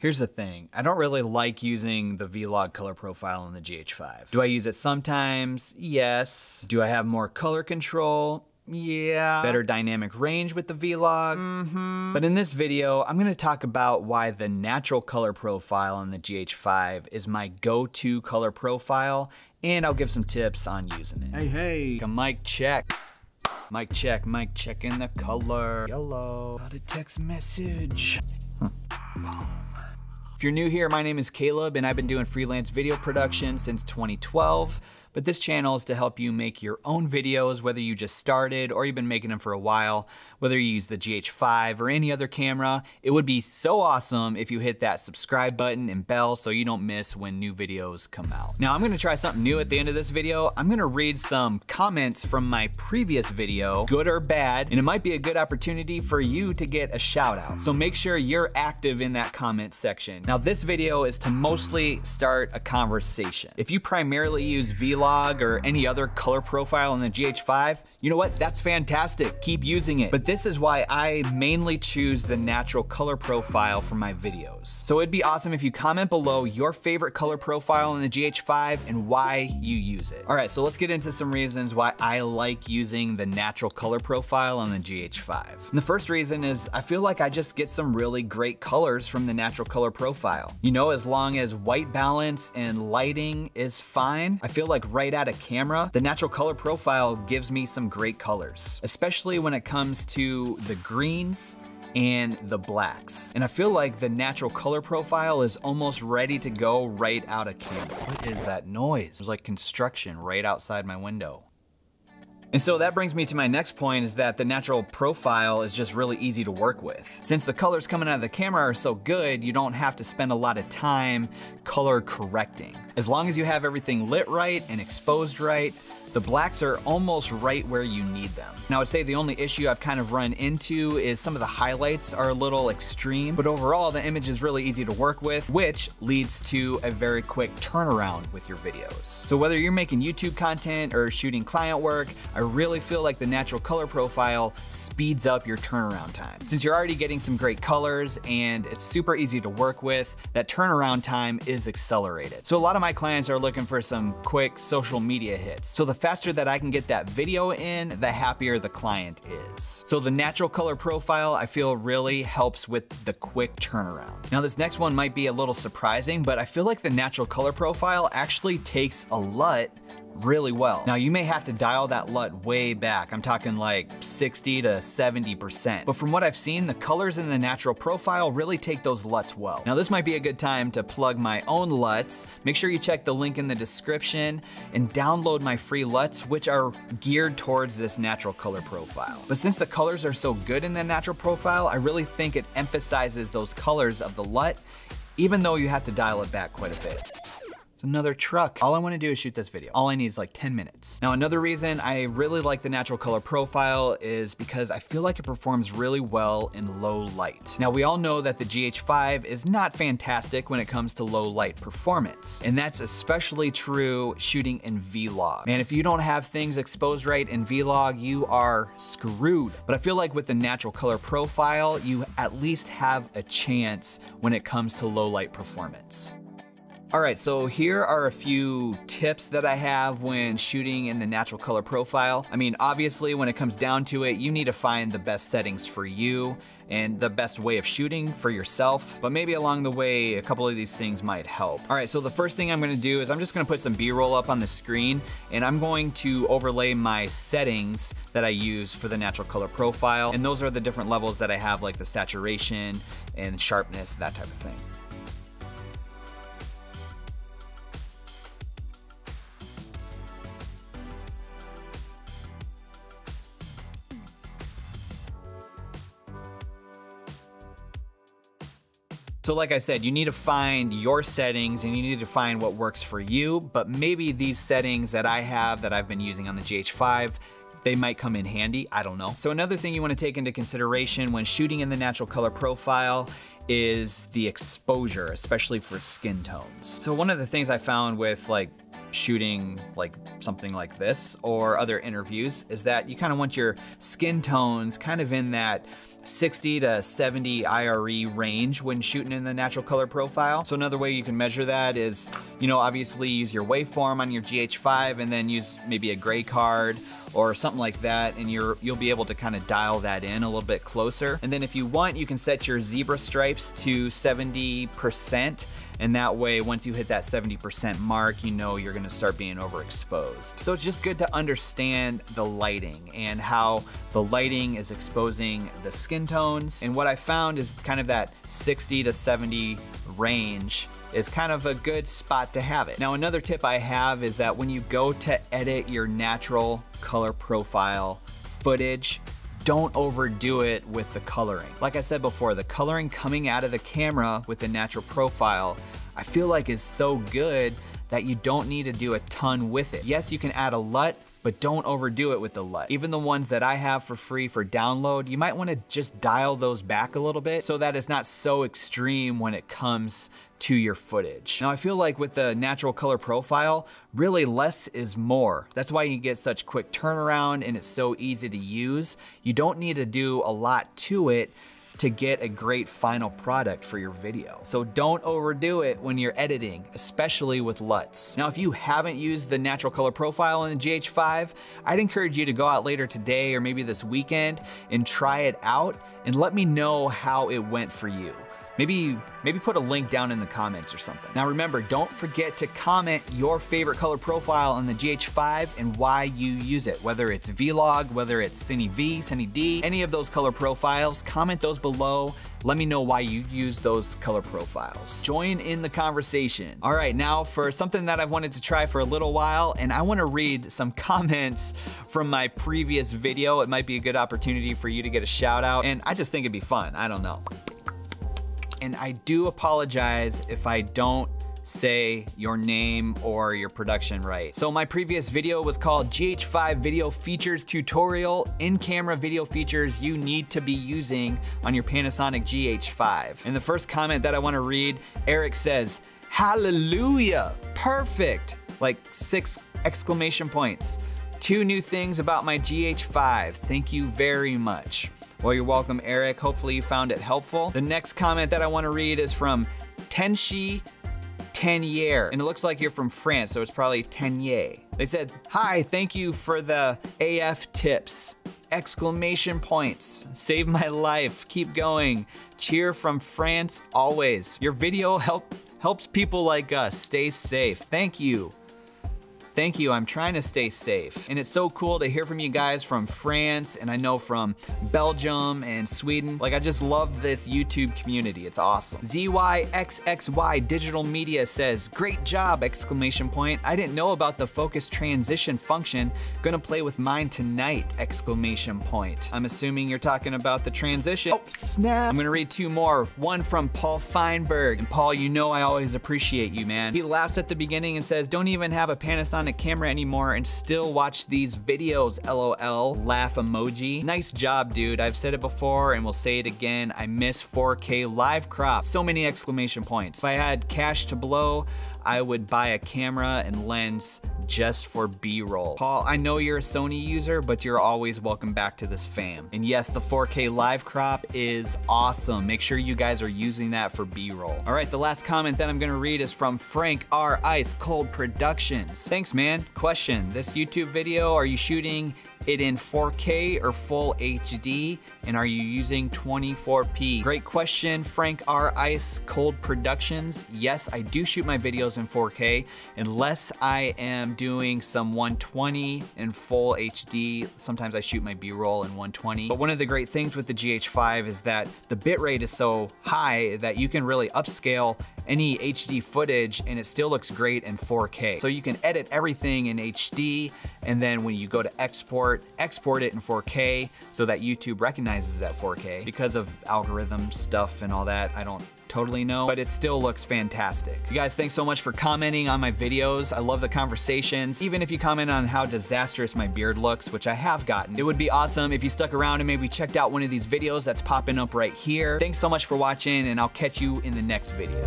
Here's the thing, I don't really like using the V-Log color profile in the GH5. Do I use it sometimes? Yes. Do I have more color control? Yeah. Better dynamic range with the V-Log? Mm-hmm. But in this video, I'm gonna talk about why the natural color profile in the GH5 is my go-to color profile, and I'll give some tips on using it. Hey, hey. Mic check. Mic check, mic check in the color. Yellow. Got a text message. If you're new here, my name is Caleb, and I've been doing freelance video production since 2012. But this channel is to help you make your own videos, whether you just started or you've been making them for a while, whether you use the GH5 or any other camera. It would be so awesome if you hit that subscribe button and bell so you don't miss when new videos come out. Now I'm gonna try something new at the end of this video. I'm gonna read some comments from my previous video, good or bad, and it might be a good opportunity for you to get a shout out. So make sure you're active in that comment section. Now this video is to mostly start a conversation. If you primarily use V-Log or any other color profile in the GH5, you know what? That's fantastic. Keep using it. But this is why I mainly choose the natural color profile for my videos. So it'd be awesome if you comment below your favorite color profile in the GH5 and why you use it. All right, so let's get into some reasons why I like using the natural color profile on the GH5. And the first reason is I feel like I just get some really great colors from the natural color profile. You know, as long as white balance and lighting is fine, I feel like right out of camera, the natural color profile gives me some great colors, especially when it comes to the greens and the blacks. And I feel like the natural color profile is almost ready to go right out of camera. What is that noise? There's like construction right outside my window. And so that brings me to my next point, is that the natural profile is just really easy to work with. Since the colors coming out of the camera are so good, you don't have to spend a lot of time color correcting. As long as you have everything lit right and exposed right, the blacks are almost right where you need them. Now I would say the only issue I've kind of run into is some of the highlights are a little extreme, but overall the image is really easy to work with, which leads to a very quick turnaround with your videos. So whether you're making YouTube content or shooting client work, I really feel like the natural color profile speeds up your turnaround time. Since you're already getting some great colors and it's super easy to work with, that turnaround time is accelerated. So a lot of my clients are looking for some quick social media hits. So the faster that I can get that video in, the happier the client is. So the natural color profile, I feel, really helps with the quick turnaround. Now this next one might be a little surprising, but I feel like the natural color profile actually takes a LUT really well. Now you may have to dial that LUT way back. I'm talking like 60 to 70%. But from what I've seen, the colors in the natural profile really take those LUTs well. Now this might be a good time to plug my own LUTs. Make sure you check the link in the description and download my free LUTs, which are geared towards this natural color profile. But since the colors are so good in the natural profile, I really think it emphasizes those colors of the LUT, even though you have to dial it back quite a bit. It's another truck. All I want to do is shoot this video. All I need is like 10 minutes. Now, another reason I really like the natural color profile is because I feel like it performs really well in low light. Now, we all know that the GH5 is not fantastic when it comes to low light performance. And that's especially true shooting in V-Log. Man, if you don't have things exposed right in V-Log, you are screwed. But I feel like with the natural color profile, you at least have a chance when it comes to low light performance. All right, so here are a few tips that I have when shooting in the natural color profile. I mean, obviously, when it comes down to it, you need to find the best settings for you and the best way of shooting for yourself, but maybe along the way, a couple of these things might help. All right, so the first thing I'm gonna do is I'm just gonna put some B-roll up on the screen, and I'm going to overlay my settings that I use for the natural color profile, and those are the different levels that I have, like the saturation and sharpness, that type of thing. So like I said, you need to find your settings and you need to find what works for you, but maybe these settings that I have that I've been using on the GH5, they might come in handy, I don't know. So another thing you wanna take into consideration when shooting in the natural color profile is the exposure, especially for skin tones. So one of the things I found with like shooting like something like this or other interviews is that you kind of want your skin tones kind of in that 60 to 70 IRE range when shooting in the natural color profile. So another way you can measure that is, you know, obviously use your waveform on your GH5 and then use maybe a gray card or something like that, and you'll be able to kind of dial that in a little bit closer. And then if you want, you can set your zebra stripes to 70%, and that way once you hit that 70% mark, you know you're gonna start being overexposed. So it's just good to understand the lighting and how the lighting is exposing the skin tones. And what I found is kind of that 60 to 70 range is kind of a good spot to have it. Now, another tip I have is that when you go to edit your natural color profile footage, don't overdo it with the coloring. Like I said before, the coloring coming out of the camera with the natural profile, I feel like is so good that you don't need to do a ton with it. Yes, you can add a LUT, but don't overdo it with the LUT. Even the ones that I have for free for download, you might wanna just dial those back a little bit so that it's not so extreme when it comes to your footage. Now I feel like with the natural color profile, really less is more. That's why you get such quick turnaround and it's so easy to use. You don't need to do a lot to it to get a great final product for your video. So don't overdo it when you're editing, especially with LUTs. Now, if you haven't used the natural color profile in the GH5, I'd encourage you to go out later today or maybe this weekend and try it out and let me know how it went for you. Maybe put a link down in the comments or something. Now remember, don't forget to comment your favorite color profile on the GH5 and why you use it, whether it's V-Log, whether it's Cine V, Cine D, any of those color profiles, comment those below. Let me know why you use those color profiles. Join in the conversation. All right, now for something that I've wanted to try for a little while, and I wanna read some comments from my previous video. It might be a good opportunity for you to get a shout out, and I just think it'd be fun, I don't know. And I do apologize if I don't say your name or your production right. So my previous video was called GH5 Video Features Tutorial, in-camera video features you need to be using on your Panasonic GH5. And the first comment that I wanna read, Eric says, "Hallelujah, perfect!" Like 6 exclamation points. 2 new things about my GH5, thank you very much. Well, you're welcome, Eric. Hopefully you found it helpful. The next comment that I want to read is from Tenshi Tenier, and it looks like you're from France, so it's probably Tenier. They said, "Hi, thank you for the AF tips. Exclamation points. Save my life. Keep going. Cheer from France always. Your video helps people like us. Stay safe. Thank you." Thank you, I'm trying to stay safe. And it's so cool to hear from you guys from France, and I know from Belgium and Sweden. Like, I just love this YouTube community, it's awesome. ZYXXY Digital Media says, "Great job, exclamation point. I didn't know about the focus transition function. Gonna play with mine tonight, exclamation point." I'm assuming you're talking about the transition. Oh, snap. I'm gonna read 2 more. One from Paul Feinberg. And Paul, you know I always appreciate you, man. He laughs at the beginning and says, "Don't even have a Panasonic camera anymore and still watch these videos, LOL," laugh emoji. Nice job, dude. I've said it before and will say it again. I miss 4K live crop. So many exclamation points. If I had cash to blow, I would buy a camera and lens just for B-roll. Paul, I know you're a Sony user, but you're always welcome back to this fam. And yes, the 4K live crop is awesome. Make sure you guys are using that for B-roll. All right, the last comment that I'm gonna read is from Frank R. Ice Cold Productions. "Thanks, man. Question, this YouTube video, are you shooting it in 4K or full HD? And are you using 24p? Great question, Frank R. Ice Cold Productions. Yes, I do shoot my videos in 4K, unless I am doing some 120 in full HD. Sometimes I shoot my B-roll in 120. But one of the great things with the GH5 is that the bitrate is so high that you can really upscale any HD footage and it still looks great in 4K. So you can edit everything in HD, and then when you go to export it in 4K so that YouTube recognizes that 4K. Because of algorithm stuff and all that, I don't totally know, but it still looks fantastic. You guys, thanks so much for commenting on my videos. I love the conversations. Even if you comment on how disastrous my beard looks, which I have gotten, it would be awesome if you stuck around and maybe checked out one of these videos that's popping up right here. Thanks so much for watching, and I'll catch you in the next video.